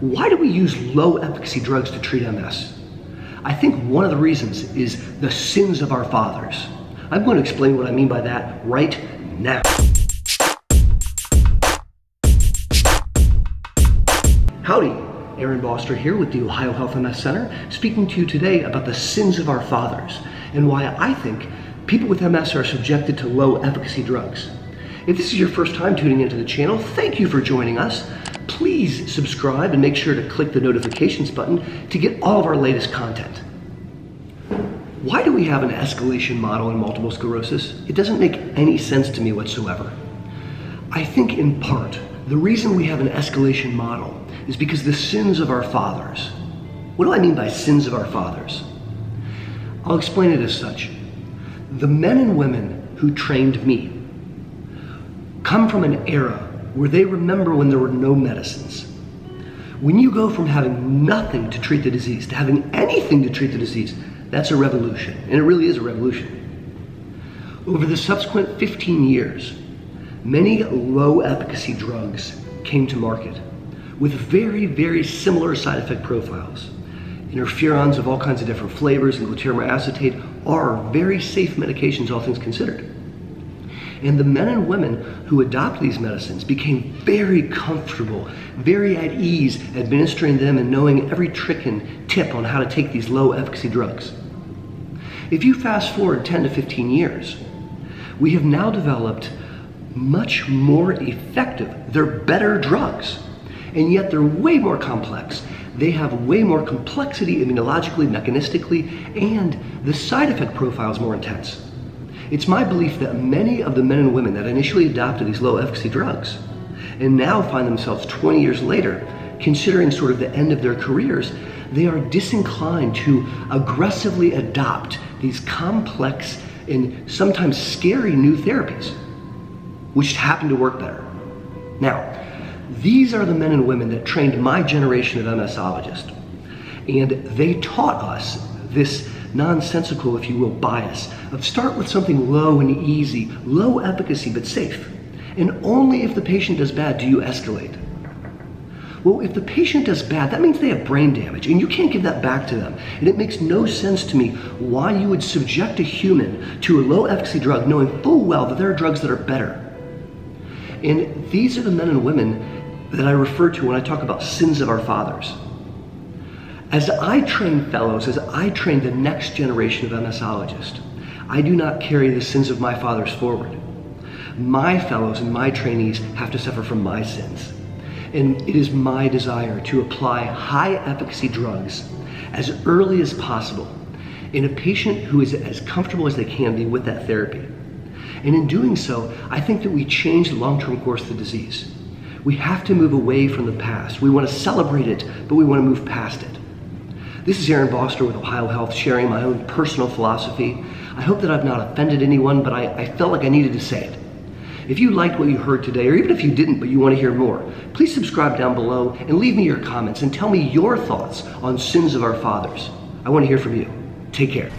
Why do we use low efficacy drugs to treat MS? I think one of the reasons is the sins of our fathers. I'm going to explain what I mean by that right now. Howdy, Aaron Boster here with the Ohio Health MS Center, speaking to you today about the sins of our fathers and why I think people with MS are subjected to low efficacy drugs. If this is your first time tuning into the channel, thank you for joining us. Please subscribe and make sure to click the notifications button to get all of our latest content. Why do we have an escalation model in multiple sclerosis? It doesn't make any sense to me whatsoever. I think in part, the reason we have an escalation model is because the sins of our fathers. What do I mean by sins of our fathers? I'll explain it as such. The men and women who trained me come from an era where they remember when there were no medicines. When you go from having nothing to treat the disease to having anything to treat the disease, that's a revolution, and it really is a revolution. Over the subsequent 15 years, many low efficacy drugs came to market with very, very similar side effect profiles. Interferons of all kinds of different flavors and glutaric acetate are very safe medications, all things considered. And the men and women who adopt these medicines became very comfortable, very at ease administering them and knowing every trick and tip on how to take these low efficacy drugs. If you fast forward 10 to 15 years, we have now developed much more effective, they're better drugs, and yet they're way more complex. They have way more complexity immunologically, mechanistically, and the side effect profile is more intense. It's my belief that many of the men and women that initially adopted these low efficacy drugs and now find themselves 20 years later, considering sort of the end of their careers, they are disinclined to aggressively adopt these complex and sometimes scary new therapies, which happen to work better. Now, these are the men and women that trained my generation of MSologists, and they taught us this nonsensical, if you will, bias of start with something low and easy, low efficacy but safe, and only if the patient does bad do you escalate. Well, if the patient does bad, that means they have brain damage and you can't give that back to them, and it makes no sense to me why you would subject a human to a low efficacy drug knowing full well that there are drugs that are better. And these are the men and women that I refer to when I talk about sins of our fathers. As I train fellows, as I train the next generation of MSologists, I do not carry the sins of my fathers forward. My fellows and my trainees have to suffer from my sins. And it is my desire to apply high efficacy drugs as early as possible in a patient who is as comfortable as they can be with that therapy. And in doing so, I think that we change the long-term course of the disease. We have to move away from the past. We want to celebrate it, but we want to move past it. This is Aaron Boster with Ohio Health, sharing my own personal philosophy. I hope that I've not offended anyone, but I felt like I needed to say it. If you liked what you heard today, or even if you didn't but you want to hear more, please subscribe down below and leave me your comments and tell me your thoughts on sins of our fathers. I want to hear from you. Take care.